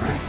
Oh, yeah.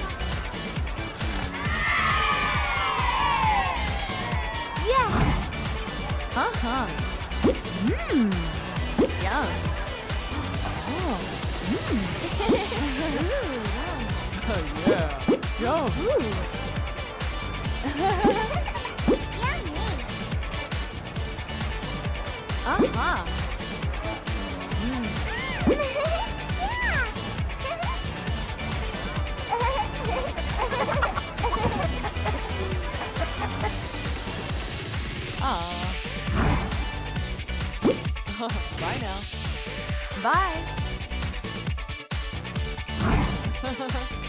Yo. Oh, yummy. Uh-huh. Bye now. Bye.